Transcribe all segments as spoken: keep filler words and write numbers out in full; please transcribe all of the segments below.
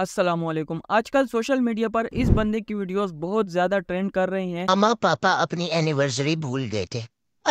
अस्सलामुअलैकुम। आजकल social media पर इस बंदे की वीडियोस बहुत ज्यादा ट्रेंड कर रही हैं। मामा पापा अपनी एनिवर्सरी भूल गए थे,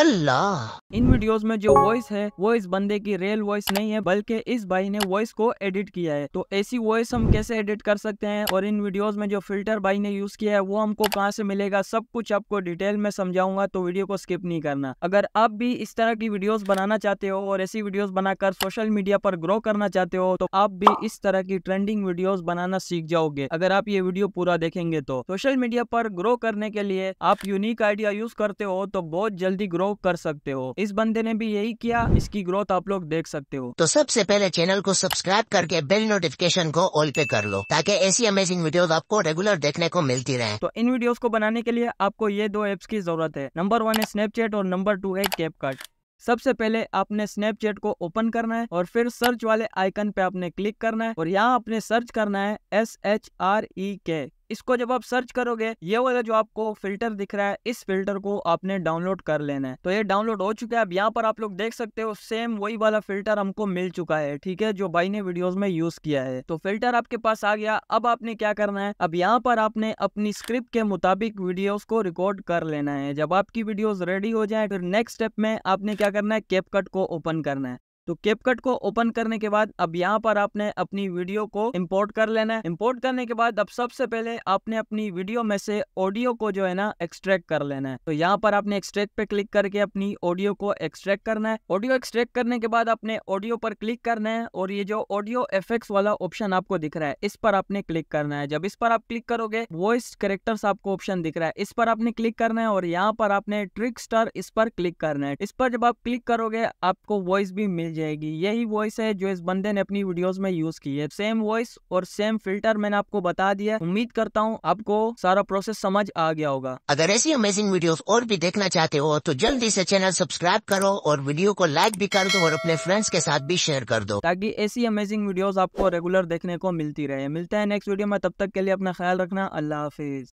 अल्लाह। इन वीडियोस में जो वॉइस है वो इस बंदे की रियल वॉइस नहीं है, बल्कि इस भाई ने वॉइस को एडिट किया है। तो ऐसी वॉइस हम कैसे एडिट कर सकते हैं और इन वीडियोस में जो फिल्टर भाई ने यूज किया है वो हमको कहाँ से मिलेगा, सब कुछ आपको डिटेल में समझाऊंगा, तो वीडियो को स्किप नहीं करना। अगर आप भी इस तरह की वीडियोस बनाना चाहते हो और ऐसी वीडियोस बनाकर सोशल मीडिया पर ग्रो करना चाहते हो तो आप भी इस तरह की ट्रेंडिंग वीडियोस बनाना सीख जाओगे अगर आप ये वीडियो पूरा देखेंगे। तो सोशल मीडिया पर ग्रो करने के लिए आप यूनिक आइडिया यूज करते हो तो बहुत जल्दी ग्रो कर सकते हो। इस बंदे ने भी यही किया, इसकी ग्रोथ आप लोग देख सकते हो। तो सबसे पहले चैनल को सब्सक्राइब करके बेल नोटिफिकेशन को ऑल पे कर लो ताकि ऐसी अमेजिंग वीडियोस आपको रेगुलर देखने को मिलती रहे। तो इन वीडियोस को बनाने के लिए आपको ये दो ऐप्स की जरूरत है। नंबर वन है स्नैपचैट और नंबर टू है कैपकट। सबसे पहले आपने स्नैपचैट को ओपन करना है और फिर सर्च वाले आइकन पे आपने क्लिक करना है और यहाँ आपने सर्च करना है एस एच आर ई के। इसको जब आप सर्च करोगे ये वाला जो आपको फिल्टर दिख रहा है इस फिल्टर को आपने डाउनलोड कर लेना है। तो ये डाउनलोड हो चुका है। अब यहाँ पर आप लोग देख सकते हो सेम वही वाला फिल्टर हमको मिल चुका है, ठीक है, जो भाई ने वीडियोस में यूज किया है। तो फिल्टर आपके पास आ गया। अब आपने क्या करना है, अब यहाँ पर आपने अपनी स्क्रिप्ट के मुताबिक वीडियोस को रिकॉर्ड कर लेना है। जब आपकी वीडियोस रेडी हो जाए फिर नेक्स्ट स्टेप में आपने क्या करना है, कैपकट को ओपन करना है। तो कैपकट को ओपन करने के बाद अब यहाँ पर आपने अपनी वीडियो को इंपोर्ट कर लेना है। इंपोर्ट करने के बाद अब सबसे पहले आपने अपनी वीडियो में से ऑडियो को जो है ना एक्सट्रैक्ट कर लेना है। तो यहाँ पर आपने एक्सट्रैक्ट पे क्लिक करके अपनी ऑडियो को एक्सट्रैक्ट करना है। ऑडियो एक्सट्रैक्ट करने के बाद आपने ऑडियो पर क्लिक करना है और ये जो ऑडियो इफेक्ट्स वाला ऑप्शन आपको दिख रहा है इस पर आपने क्लिक करना है। जब इस पर आप क्लिक करोगे वॉइस कैरेक्टर्स आपको ऑप्शन दिख रहा है, इस पर आपने क्लिक करना है और यहाँ पर आपने ट्रिकस्टर इस पर क्लिक करना है। इस पर जब आप क्लिक करोगे आपको वॉइस भी मिल जाएगी। यही वॉइस है जो इस बंदे ने अपनी वीडियोस में यूज की है। सेम वॉइस और सेम फिल्टर मैंने आपको बता दिया। उम्मीद करता हूँ आपको सारा प्रोसेस समझ आ गया होगा। अगर ऐसी अमेजिंग वीडियोस और भी देखना चाहते हो तो जल्दी से चैनल सब्सक्राइब करो और वीडियो को लाइक भी कर दो और अपने फ्रेंड्स के साथ भी शेयर कर दो ताकि ऐसी अमेजिंग वीडियोस आपको रेगुलर देखने को मिलती रहे। मिलते हैं नेक्स्ट वीडियो में, तब तक के लिए अपना ख्याल रखना। अल्लाह हाफिज।